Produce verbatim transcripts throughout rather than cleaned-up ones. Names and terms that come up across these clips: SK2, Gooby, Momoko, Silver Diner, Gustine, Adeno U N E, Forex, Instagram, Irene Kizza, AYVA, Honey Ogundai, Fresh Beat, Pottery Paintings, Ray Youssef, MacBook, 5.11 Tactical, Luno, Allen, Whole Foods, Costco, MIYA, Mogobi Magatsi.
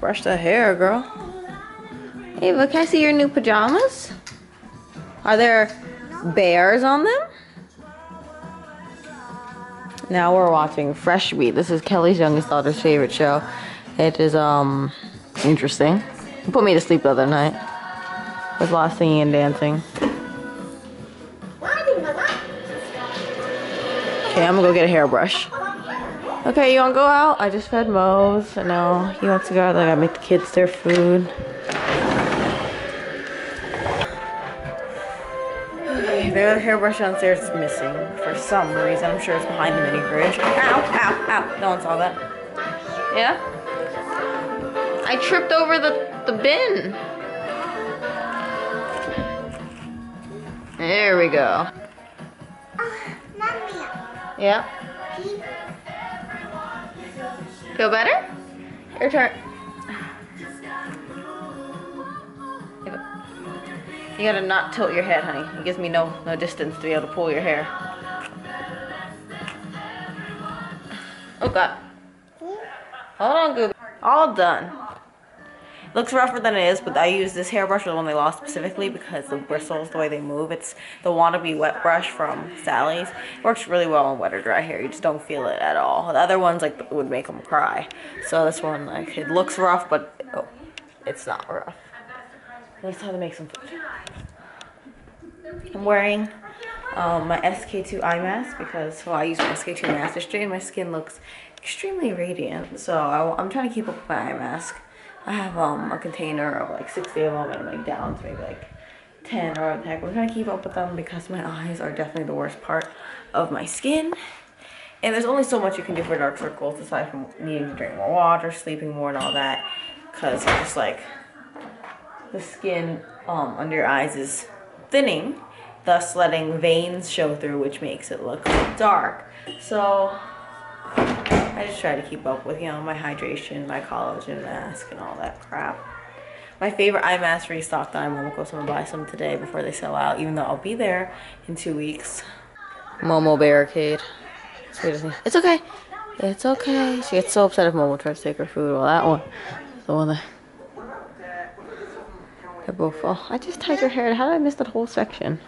Brush the hair, girl. Ava, can I see your new pajamas? Are there bears on them? Now we're watching Fresh Beat. This is Kelly's youngest daughter's favorite show. It is, um, interesting. It put me to sleep the other night. With a lot of singing and dancing. Okay, I'm gonna go get a hairbrush. Okay, you wanna go out? I just fed Moe's. I know he wants to go out. I gotta make the kids their food. Okay, their hairbrush downstairs is missing for some reason. I'm sure it's behind the mini fridge. Ow, ow, ow. No one saw that. Yeah? I tripped over the, the bin. There we go. Yeah? Feel better? Your turn. You gotta not tilt your head, honey. It gives me no no distance to be able to pull your hair. Oh God. Hold on, Gooby. All done. Looks rougher than it is, but I use this hairbrush, the one they lost specifically, because the bristles, the way they move. It's the Wannabe Wet Brush from Sally's. It works really well on wet or dry hair. You just don't feel it at all. The other ones like would make them cry. So this one, like, it looks rough, but oh, it's not rough. Let's try to make some food. I'm wearing um, my S K two eye mask because, well, I use my S K two mask yesterday, and my skin looks extremely radiant. So I, I'm trying to keep up with my eye mask. I have um, a container of like sixty of them, and I'm like down to maybe like ten or heck. We're trying to keep up with them because my eyes are definitely the worst part of my skin. And there's only so much you can do for dark circles aside from needing to drink more water, sleeping more, and all that. Because it's just like the skin um, under your eyes is thinning, thus letting veins show through, which makes it look dark. So I just try to keep up with, you know, my hydration, my collagen mask, and all that crap. My favorite eye mask restocked on Momoko, so I'm gonna buy some today before they sell out, even though I'll be there in two weeks. Momo barricade. It's okay. It's okay. She gets so upset if Momo tries to take her food. Well, that one. The one that... They're both... Oh, I just tied her hair. How did I miss that whole section?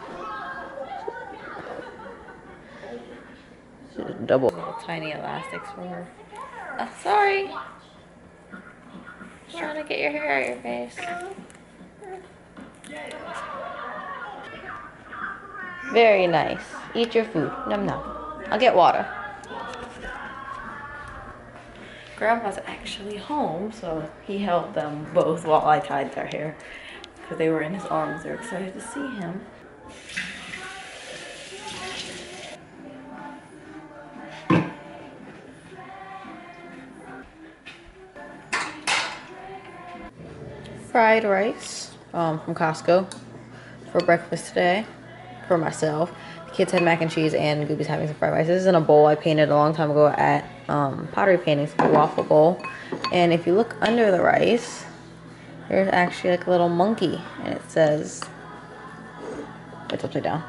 Double tiny elastics for her. Uh, sorry. I'm trying to get your hair out of your face. Very nice. Eat your food. Nom nom. I'll get water. Grandpa's actually home, so he held them both while I tied their hair because they were in his arms. They're excited to see him. Fried rice um, from Costco for breakfast today for myself. The kids had mac and cheese, and Gooby's having some fried rice. This is in a bowl I painted a long time ago at um, Pottery Paintings, a waffle bowl. And if you look under the rice, there's actually like a little monkey, and it says, it's upside down.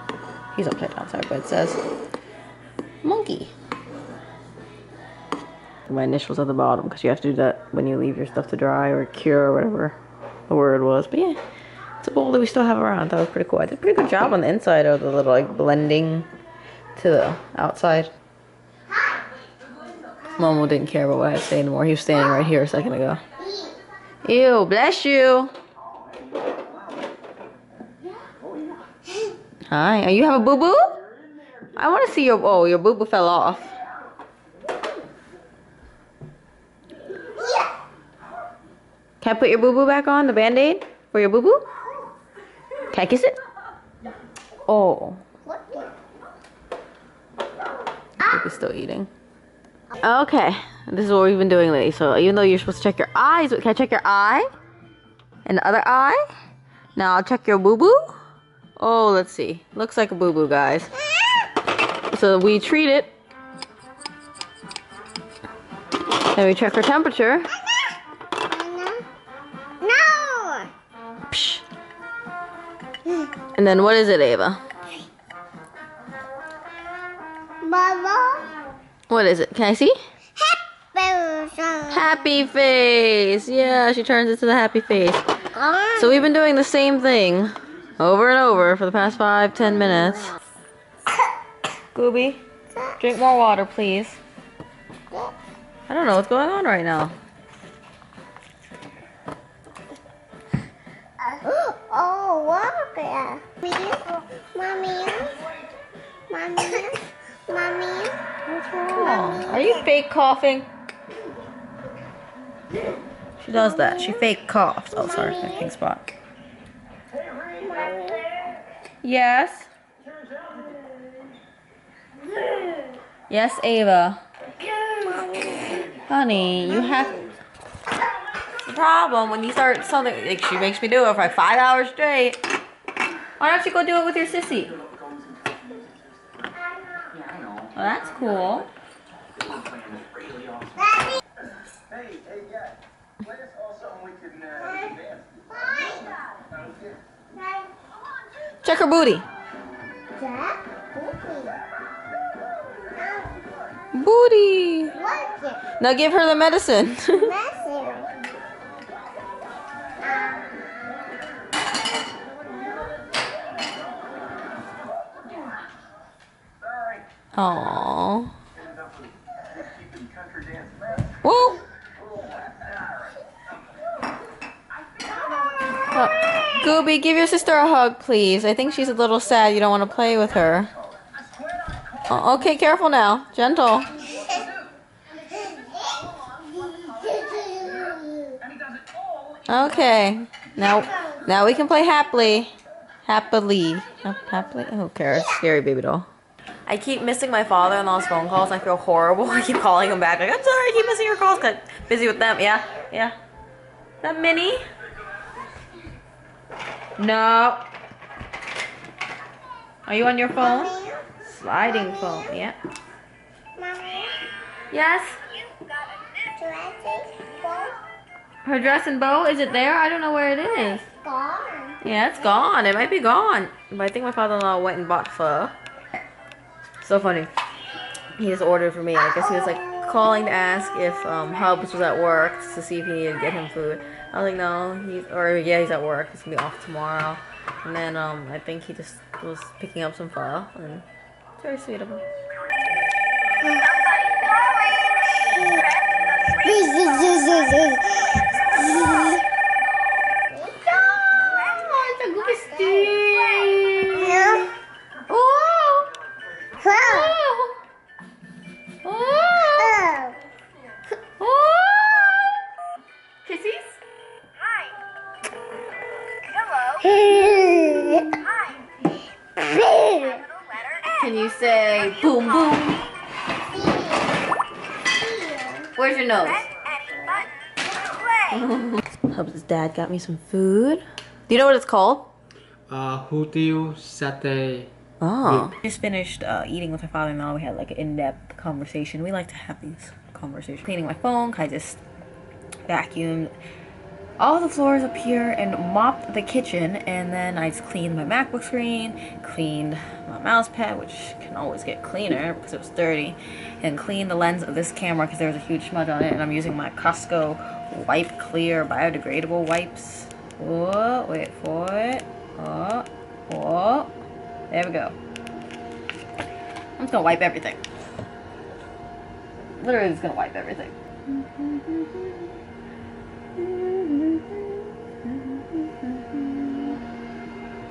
He's upside down, sorry, but it says monkey. My initials at the bottom, because you have to do that when you leave your stuff to dry or cure or whatever the word was. But yeah, it's a bowl that we still have around. That was pretty cool. I did a pretty good job on the inside of the little like blending to the outside. Momo didn't care about what I had to say anymore. He was standing right here a second ago. Ew, bless you. Hi, you have a boo boo? I want to see your. Oh, your boo boo fell off. Can I put your boo-boo back on, the band-aid? For your boo-boo? Can I kiss it? Oh. It's still eating. Okay, this is what we've been doing lately. So even though you're supposed to check your eyes, can I check your eye? And the other eye? Now I'll check your boo-boo. Oh, let's see. Looks like a boo-boo, guys. So we treat it. And we check her temperature. And then what is it, Ava? Mama. What is it? Can I see? Hamburger. Happy face. Yeah, she turns into the happy face. So we've been doing the same thing over and over for the past five, ten minutes. Gooby, drink more water, please. I don't know what's going on right now. Oh, water. Mommy. Mommy. Mommy. Oh, are you fake coughing? She does that. She fake coughs. Oh, sorry. My pink spot. Yes? Yes, Ava. Honey, you have... The problem when you start something... Like she makes me do it for like five hours straight. Why don't you go do it with your sissy? Well, that's cool. Hey, hey, guys. Play us also and we can uh, dance. Check her booty. Jack? Booty. Booty. What? Now give her the medicine. Medicine. Aww. Whoa. Oh, Gooby, give your sister a hug, please. I think she's a little sad you don't want to play with her. Oh, okay, careful now. Gentle. Okay. Now now we can play happily. Happily. Happily? Who cares? Scary baby doll. I keep missing my father-in-law's phone calls. And I feel horrible. I keep calling him back. Like, I'm sorry I keep missing your calls because I'm busy with them. Yeah? Yeah. Is that Minnie? No. Are you on your phone? Mommy. Sliding Mommy. Phone. Yeah. Mommy. Yes. You've got a dress and bow. Her dress and bow. Is it there? I don't know where it is. It's gone. Yeah, it's gone. It might be gone. But I think my father-in-law went and bought pho. So funny. He just ordered for me. I guess he was like calling to ask if um, Hubs was at work to see if he needed to get him food. I was like, no, he's, or yeah, he's at work, he's gonna be off tomorrow. And then, um, I think he just was picking up some pho, and it's very sweet of him. Can you say boom boom? Where's your nose? Hubs' dad got me some food. Do you know what it's called? Uh, Hootio satay. Oh. We just finished uh, eating with my father-in-law. We had like an in-depth conversation. We like to have these conversations. Cleaning my phone, I just vacuumed all the floors up here and mopped the kitchen, and then I just cleaned my MacBook screen, cleaned my mouse pad, which can always get cleaner because it was dirty, and cleaned the lens of this camera because there was a huge smudge on it, and I'm using my Costco wipe clear biodegradable wipes. Whoa, wait for it. Oh, oh. There we go. I'm just gonna wipe everything. Literally just gonna wipe everything.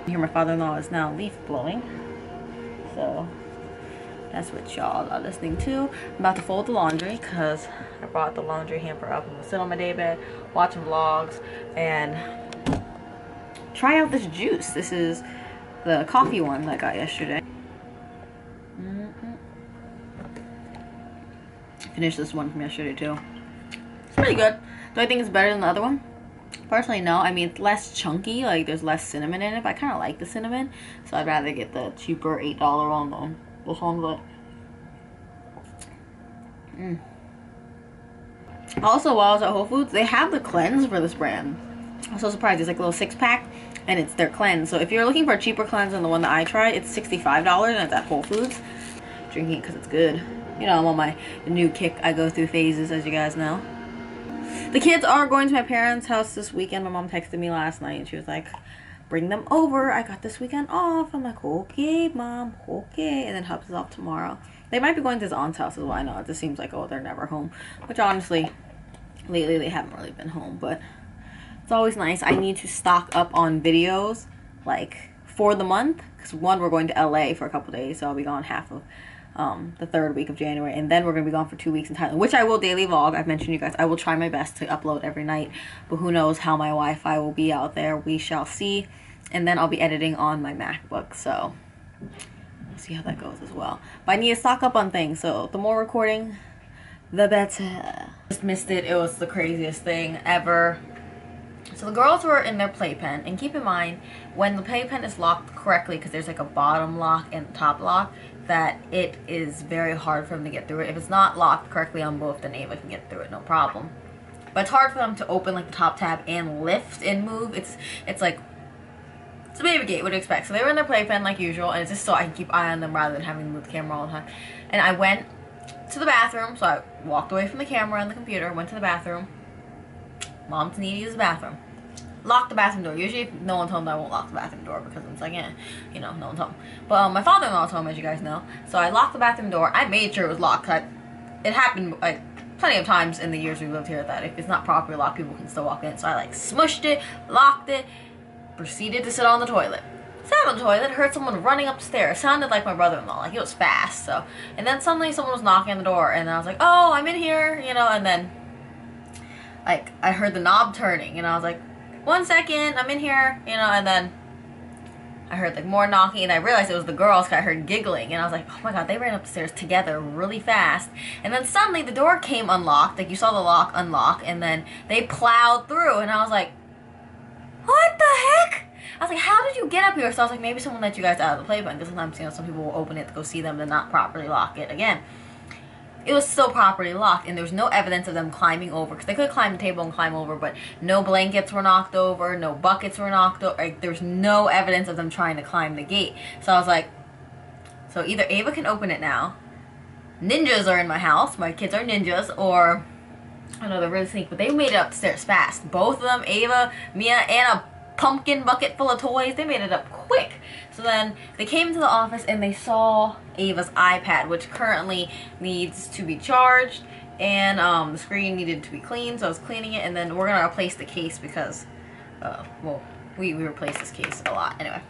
Here my father-in-law is now leaf blowing, so that's what y'all are listening to. I'm about to fold the laundry because I brought the laundry hamper up. I'm gonna sit on my daybed, watching vlogs, and try out this juice. This is the coffee one that I got yesterday. Mm-hmm. Finished this one from yesterday too. It's pretty good. Do I think it's better than the other one? Personally, no. I mean, it's less chunky. Like, there's less cinnamon in it, but I kind of like the cinnamon. So I'd rather get the cheaper eight dollar one, though. This one's like... Mm. Also, while I was at Whole Foods, they have the cleanse for this brand. I'm so surprised. It's like a little six-pack, and it's their cleanse. So if you're looking for a cheaper cleanse than the one that I tried, it's sixty-five dollars, and it's at Whole Foods. Drinking it because it's good. You know, I'm on my new kick. I go through phases, as you guys know. The kids are going to my parents' house this weekend. My mom texted me last night and she was like, bring them over, I got this weekend off. I'm like, okay mom, okay. And then Hubs is off tomorrow. They might be going to his aunt's house as well. I know it just seems like, oh, they're never home, which honestly lately they haven't really been home, but it's always nice. I need to stock up on videos like for the month, because one, we're going to L A for a couple days, so I'll be gone half of um the third week of January, and then we're gonna be gone for two weeks in Thailand, which I will daily vlog. I've mentioned, you guys, I will try my best to upload every night, but who knows how my Wi-Fi will be out there. We shall see. And then I'll be editing on my MacBook, so we'll see how that goes as well. But I need to stock up on things, so the more recording the better. Just missed it. It was the craziest thing ever. So the girls were in their playpen, and keep in mind, when the playpen is locked correctly, because there's like a bottom lock and top lock, that it is very hard for them to get through it. If it's not locked correctly on both, then Ava can get through it, no problem. But it's hard for them to open like the top tab and lift and move. It's it's like, it's a baby gate, what do you expect? So they were in their playpen like usual, and it's just so I can keep eye on them rather than having to move the camera all the time. And I went to the bathroom, so I walked away from the camera and the computer, went to the bathroom. Mom's need to use the bathroom. Lock the bathroom door. Usually if no one's home, I won't lock the bathroom door because I'm like, eh, you know, no one's home. But um, my father-in-law's home, as you guys know. So I locked the bathroom door. I made sure it was locked. I, it happened like plenty of times in the years we lived here that if it's not properly locked, people can still walk in. So I like smushed it, locked it, proceeded to sit on the toilet. Sat on the toilet, heard someone running upstairs. Sounded like my brother-in-law, like it was fast. So, and then suddenly someone was knocking on the door, and I was like, oh, I'm in here, you know. And then like I heard the knob turning, and I was like, one second, I'm in here, you know. And then I heard like more knocking, and I realized it was the girls because I heard giggling, and I was like, oh my god, they ran upstairs together really fast. And then suddenly the door came unlocked, like you saw the lock unlock, and then they plowed through, and I was like, what the heck? I was like, how did you get up here? So I was like, maybe someone let you guys out of the play button, because sometimes, you know, some people will open it to go see them and not properly lock it again. It was still properly locked, and there was no evidence of them climbing over, because they could climb the table and climb over, but no blankets were knocked over, no buckets were knocked over, like there's no evidence of them trying to climb the gate. So I was like, so either Ava can open it now, ninjas are in my house, my kids are ninjas, or I don't know, they're really sneaky, but they made it upstairs fast, both of them, Ava, Mia, and a pumpkin bucket full of toys. They made it up quick. So then they came into the office and they saw Ava's iPad, which currently needs to be charged, and um, the screen needed to be cleaned, so I was cleaning it. And then we're gonna replace the case because uh, well, we, we replace this case a lot anyway,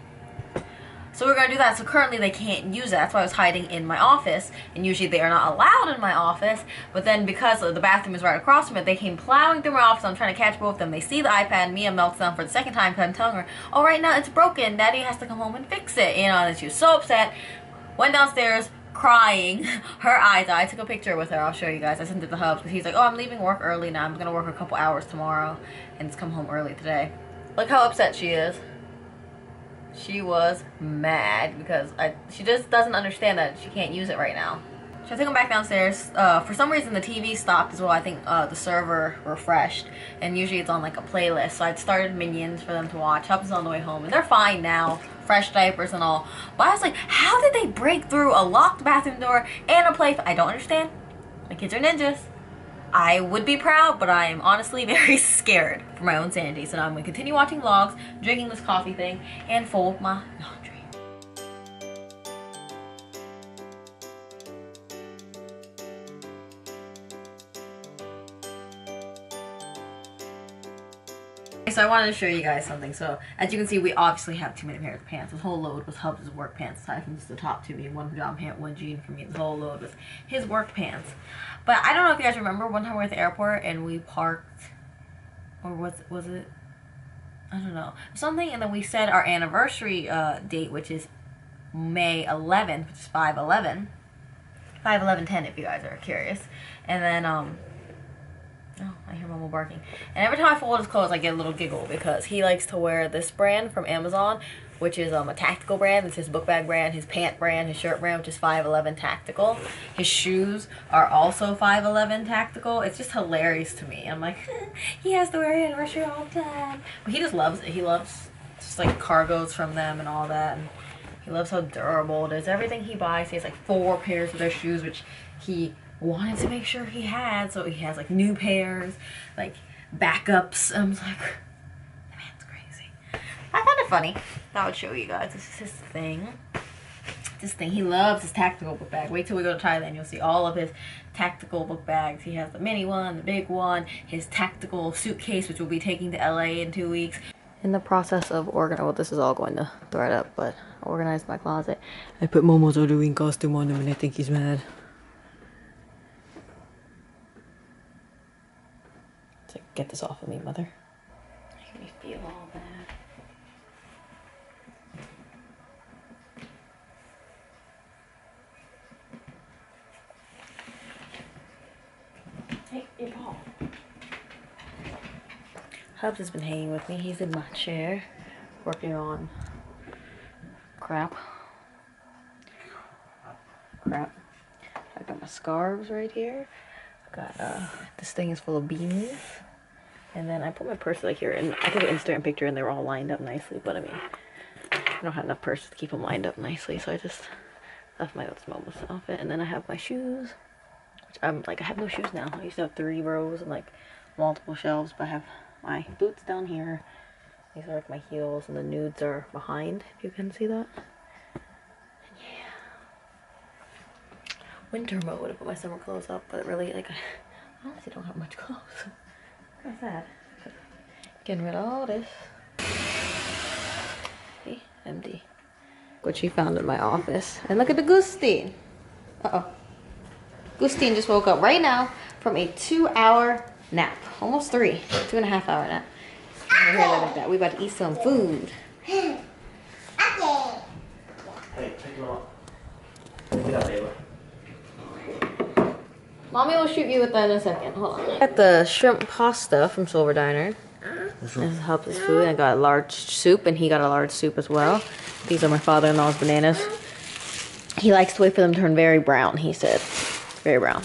so we're gonna do that. So currently they can't use that. That's why I was hiding in my office, and usually they are not allowed in my office, but then because the bathroom is right across from it, they came plowing through my office. I'm trying to catch both of them. They see the iPad, and Mia melts down for the second time because I'm telling her, oh, right now it's broken, daddy has to come home and fix it, you know. And she was so upset, went downstairs crying her eyes out. I took a picture with her, I'll show you guys. I sent it to Hubs because he's like, oh, I'm leaving work early now, I'm gonna work a couple hours tomorrow and just come home early today. Look how upset she is. She was mad because I, she just doesn't understand that she can't use it right now. So I took them back downstairs. Uh, for some reason the T V stopped as well. I think uh, the server refreshed, and usually it's on like a playlist. So I'd started Minions for them to watch. Hubs on the way home, and they're fine now, fresh diapers and all. But I was like, how did they break through a locked bathroom door and a play? I don't understand. My kids are ninjas. I would be proud, but I am honestly very scared for my own sanity. So now I'm going to continue watching vlogs, drinking this coffee thing, and fold my laundry. Okay, so I wanted to show you guys something. So as you can see, we obviously have too many pairs of pants. This whole load was Hubs' work pants, aside from just the top two being one pajama pant, one jean for me. This whole load was his work pants. But I don't know if you guys remember, one time we were at the airport and we parked, or was, was it, I don't know, something, and then we said our anniversary uh, date, which is May eleventh, which is five eleven, five eleven ten if you guys are curious. And then, um, oh, I hear Momo barking. And every time I fold his clothes, I get a little giggle because he likes to wear this brand from Amazon, which is um, a Tactical brand. It's his book bag brand, his pant brand, his shirt brand, which is five eleven Tactical. His shoes are also five eleven Tactical. It's just hilarious to me. I'm like, he has to wear anniversary all the time. But he just loves it. He loves just like cargos from them and all that. And he loves how durable it is. Everything he buys, he has like four pairs of their shoes, which he wanted to make sure he had, so he has like new pairs, like backups. I was like, that man's crazy. I found it funny. I would show you guys. This is his thing. This thing. He loves his tactical book bag. Wait till we go to Thailand. You'll see all of his tactical book bags. He has the mini one, the big one, his tactical suitcase, which we'll be taking to L A in two weeks. In the process of organizing, well, this is all going to throw it up, but I organized my closet. I put Momo's Halloween costume on him and I think he's mad. It's like, get this off of me, mother. Make me feel all that. Take your ball. Hubs has been hanging with me. He's in my chair working on crap. Crap. I got my scarves right here. I got uh this thing is full of beanies. And then I put my purse like here, and I took an Instagram picture and they were all lined up nicely, but I mean I don't have enough purses to keep them lined up nicely, so I just left my old Momo's outfit. And then I have my shoes. Which I'm like I have no shoes now. I used to have three rows and like multiple shelves, but I have my boots down here. These are like my heels, and the nudes are behind, if you can see that. Yeah. Winter mode. I put my summer clothes up, but really, like, I honestly don't have much clothes. What's that? Getting rid of all this. See? Empty. What she found in my office. And look at the Gustine. Uh-oh. Gustine just woke up right now from a two-hour nap. Almost three. Two and a half hour nap. We're here like that. We about to eat some food. Hey, take it off. Take it out, baby. Mommy will shoot you with that in a second. Hold on. I got the shrimp pasta from Silver Diner. This helps his food. I got a large soup, and he got a large soup as well. These are my father-in-law's bananas. He likes to wait for them to turn very brown, he said. Very brown.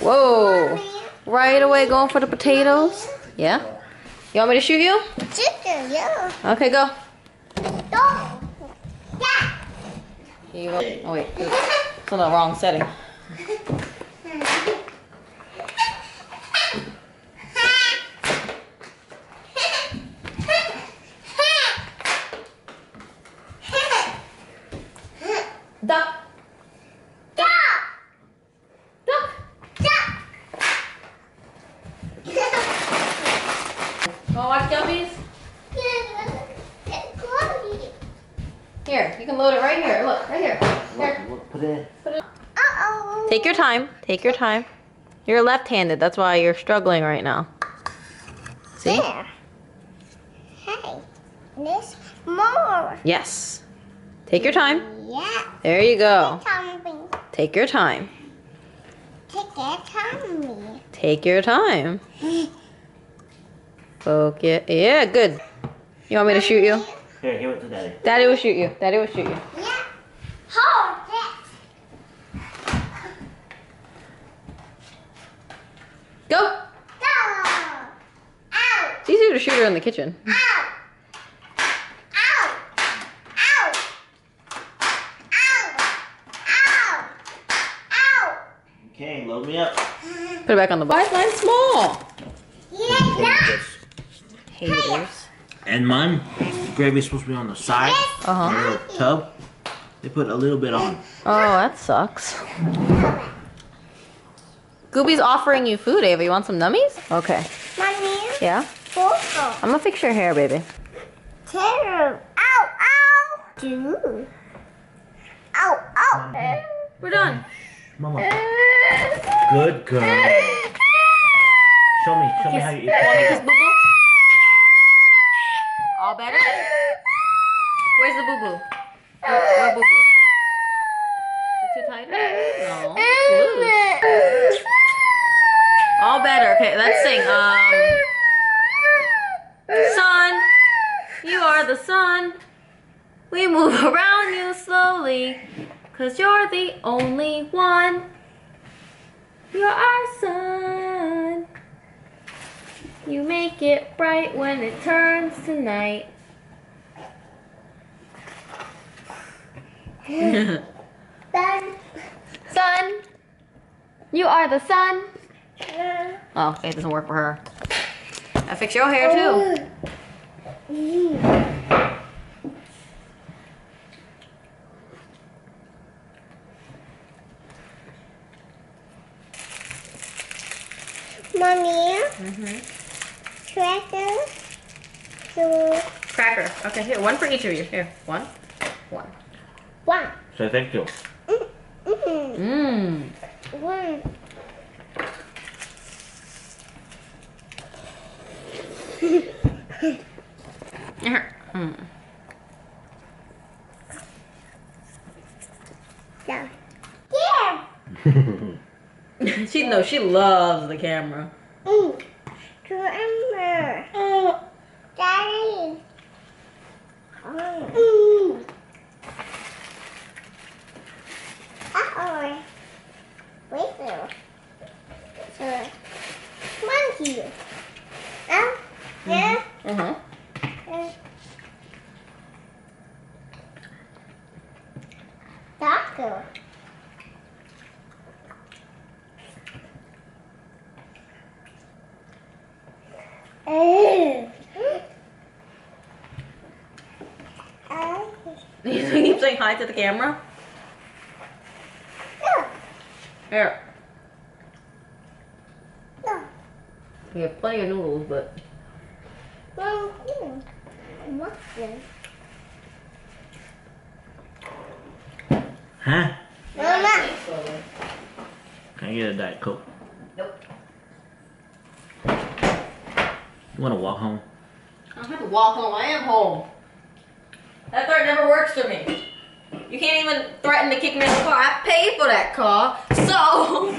Whoa! Right away, going for the potatoes. Yeah? You want me to shoot you? Chicken, yeah. Okay, go. Go. Yeah. Here you go. Oh, wait. It's in the wrong setting. Duck. Take your time. Take your time. You're left-handed. That's why you're struggling right now. See? There. Hey. There's more. Yes. Take your time. Yeah. There you go. Take your time. Take your time. Take your time. Focus. Yeah, good. You want me to shoot you? Here, give it to Daddy. Daddy will shoot you. Daddy will shoot you. Yeah. Hold. Go! Go! Ow! It's easier to shoot her in the kitchen. Ow! Ow! Ow! Ow! Ow! Ow! Okay, load me up. Put it back on the box. Why is mine small? Yeah, yeah. Haters. And mine, the gravy's supposed to be on the side. Uh-huh. In a little tub. They put a little bit on. Oh, that sucks. Gooby's offering you food, Ava. You want some nummies? Okay. Mommy? Yeah? I'm gonna fix your hair, baby. Terrible. Ow, ow. Dude. Ow, ow. We're done. Mama. Good girl. Show me. Show me how you eat. Want to kiss boo-boo? All better? Where's the boo-boo? Where, where boo-boo? Is it too tight? No. It's loose. All better. Okay, let's sing. Um, sun, you are the sun. We move around you slowly, 'cause you're the only one. You're our sun. You make it bright when it turns to night. Sun. Sun. You are the sun. Yeah. Oh, okay, it doesn't work for her. I fix your hair too. Mm. Mommy. Mm-hmm. Cracker. Two. Cracker. Okay, here, one for each of you. Here, one, one, one. Say thank you. Mm. Mm. Mm. One. mm. Yeah. Yeah. she no, she loves the camera. Mm. Camera. Mm. Daddy. Oh. Mm. Uh-oh. Wait there. Uh, monkey. Oh. Yeah. Uh-huh. Yeah. Taco. Oh. You keep saying hi to the camera? No. Here. No. We have plenty of noodles, but... Well, what's this? Huh? Mama. Can I get a Diet Coke? Nope. You want to walk home? I don't have to walk home. I am home. That threat never works for me. You can't even threaten to kick me in the car. I paid for that car, so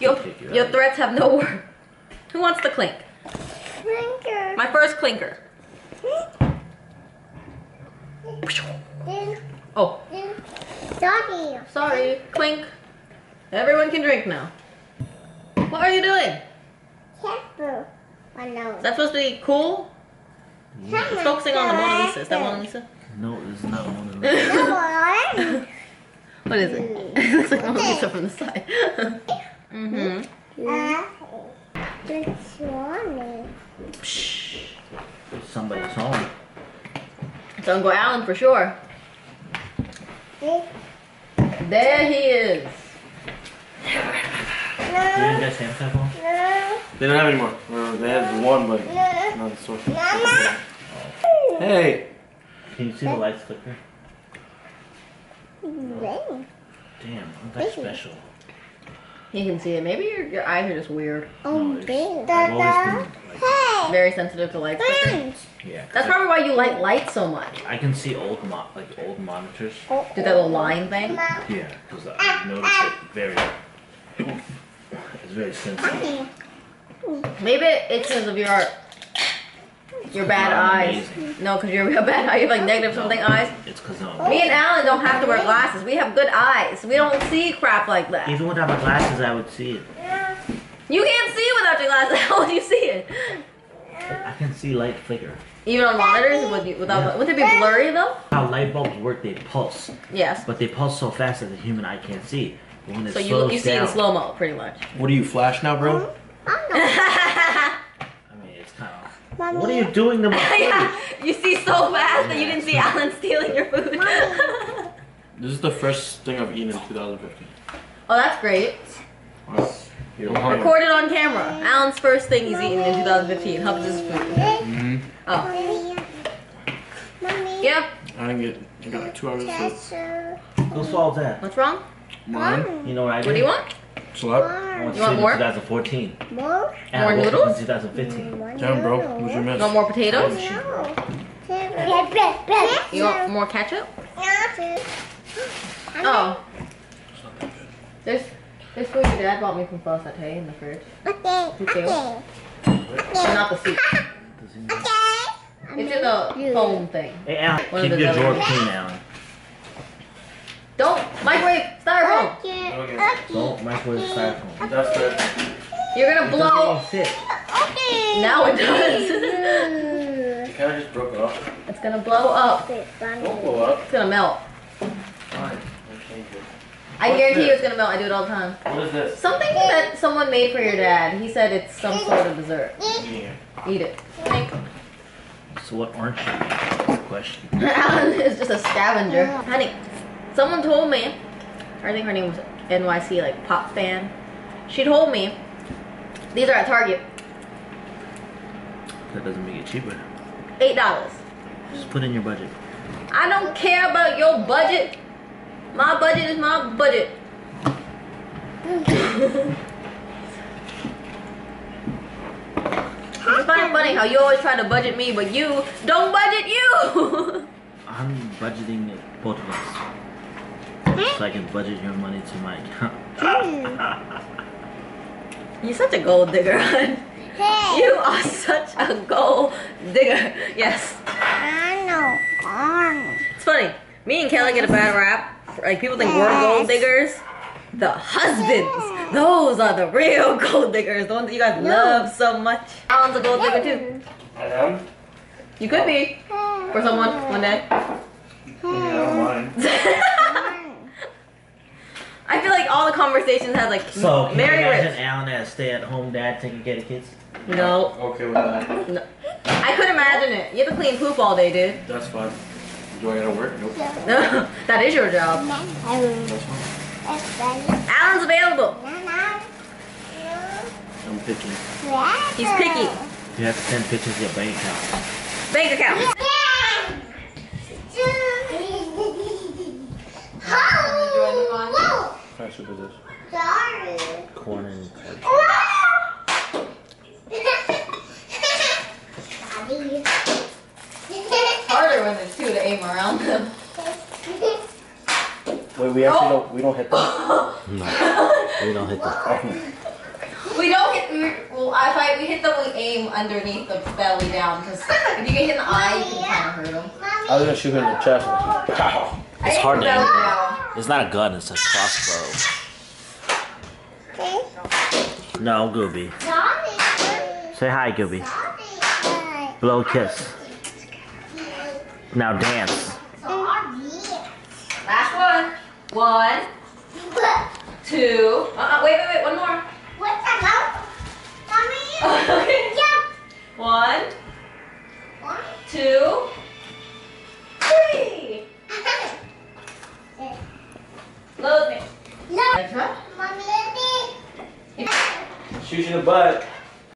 your, you your threats have no worth. Who wants the clink? Clinker. My first clinker. Oh. Sorry. Sorry. Clink. Everyone can drink now. What are you doing? Careful. Oh, no. Is that supposed to be cool? Yeah. It's focusing on the Mona Lisa. Is that Mona Lisa? No, it's not Mona Lisa. What is it? It looks like Mona Lisa from the side. mm-hmm. Yeah. It's warming. Somebody's home. It's Uncle Allen for sure. There he is. No. Did you guys have that one? No. They don't have any more. Well, they have one, but no. Not the source. Mama. Hey. Can you see the lights flicker? No. Damn, aren't that special? You can see it. Maybe your, your eyes are just weird. Oh, no, Dada. Hey. Very sensitive to lights. Yeah. That's I, probably why you like light so much. I can see old mo like old monitors. Oh, Did that little line thing? Yeah, because I ah, noticed ah. it very. It's very sensitive. Maybe it's because of your your bad eyes. Amazing. No, because you're real bad eyes. You have like negative no, something eyes. It's because no. Me and Allen don't have to wear glasses. We have good eyes. We don't see crap like that. Even without my glasses, I would see it. Yeah. You can't see without your glasses. How would you see it? I can see light flicker. Even on monitors, would you, without yeah. would they be blurry though? How light bulbs work, they pulse. Yes. But they pulse so fast that the human eye can't see. But when it so slows you you down, see in slow mo, pretty much. What do you flash now, bro? I mean, it's kind of. Mommy. What are you doing to my food? yeah, you see so fast that you didn't see Allen stealing your food. This is the first thing I've eaten in two thousand fifteen. Oh, that's great. Recorded on camera. Allen's first thing he's eaten in two thousand fifteen. Hubs his food. Mm-hmm. Oh. Mommy. Yeah. I didn't get. I got like two hours of sleep. Go solve that. What's wrong? Mom. You know what I did? What do you want? Slap. I want you want more? twenty fourteen. More? More noodles? twenty fifteen. More Damn, bro. What'd you miss? You want more potatoes? No. You want more ketchup? No. Oh. It's not that good. There's, there's food your dad bought me from Floss Satay in the fridge. Okay. Two okay. Okay. Not the soup. Okay. It's just a foam thing. Hey, Allen. Keep your drawer clean, Allen. Don't microwave styrofoam. Okay. Don't microwave styrofoam. That's it. You're gonna blow. It okay. Now it does. It kind of just broke it off. It's gonna blow up. Don't blow up. It's gonna melt. Fine. changes. I What's guarantee this? you it's gonna melt. I do it all the time. What is this? Something that someone made for your dad. He said it's some sort of dessert. Eat it. Eat it. So what aren't you? That's the question. Allen is just a scavenger. Yeah. Honey, someone told me, I think her name was N Y C, like Pop Fan. She told me, these are at Target. That doesn't make it cheaper. eight dollars. Just put in your budget. I don't care about your budget. My budget is my budget. It's kind of funny how you always try to budget me, but you don't budget you. I'm budgeting it both of us, so I can budget your money to my account. You're such a gold digger. Hey. You are such a gold digger. Yes. I know. It's funny. Me and Kelly get a bad rap. Like, people think we're gold diggers. The husbands. Those are the real gold diggers. The ones that you guys no. love so much. Allen's a gold digger too. I am? You could be. For someone. One day. Yeah, I I feel like all the conversations had like so, can Mary you imagine Rich. Allen as stay-at-home dad taking care of kids? No. Okay with that. No. I could imagine it. You have to clean poop all day, dude. That's fine. Do I gotta work? Nope. No. That is your job. That's fine. Allen's available. I'm picky. He's picky. You have to send pictures of your bank account. Bank account. What kind of soup is this? Corn and corn. Harder with it too to aim around them. Wait, we actually oh. don't. We don't hit them. No, we don't hit them. We don't hit. We, well, if I we hit them, we aim underneath the belly down. Because if you get hit in the eye, you can kind of hurt them. I was gonna shoot him in the chest. Pow. It's hard to aim. It's not a gun, it's a crossbow. No, Gooby. Say hi, Gooby. Blow a kiss. Now dance. Last one. One. Two. Uh-uh, wait, wait, wait, one more. What's that? Okay. One. Two. Three. Load me. No. Mommy, shoot you in the butt.